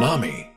tsunami.